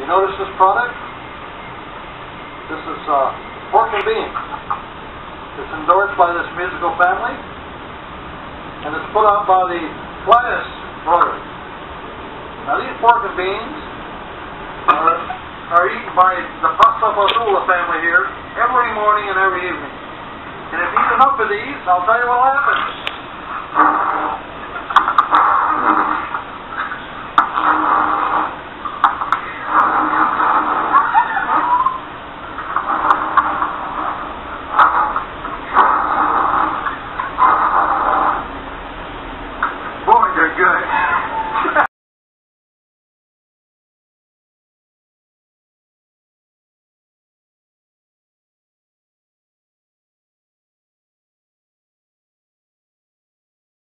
You notice this product? This is pork and beans. It's endorsed by this musical family, and it's put out by the Flatus Brothers. Now these pork and beans are eaten by the Pasapasula family here every morning and every evening. And if you eat enough of these, I'll tell you what happens.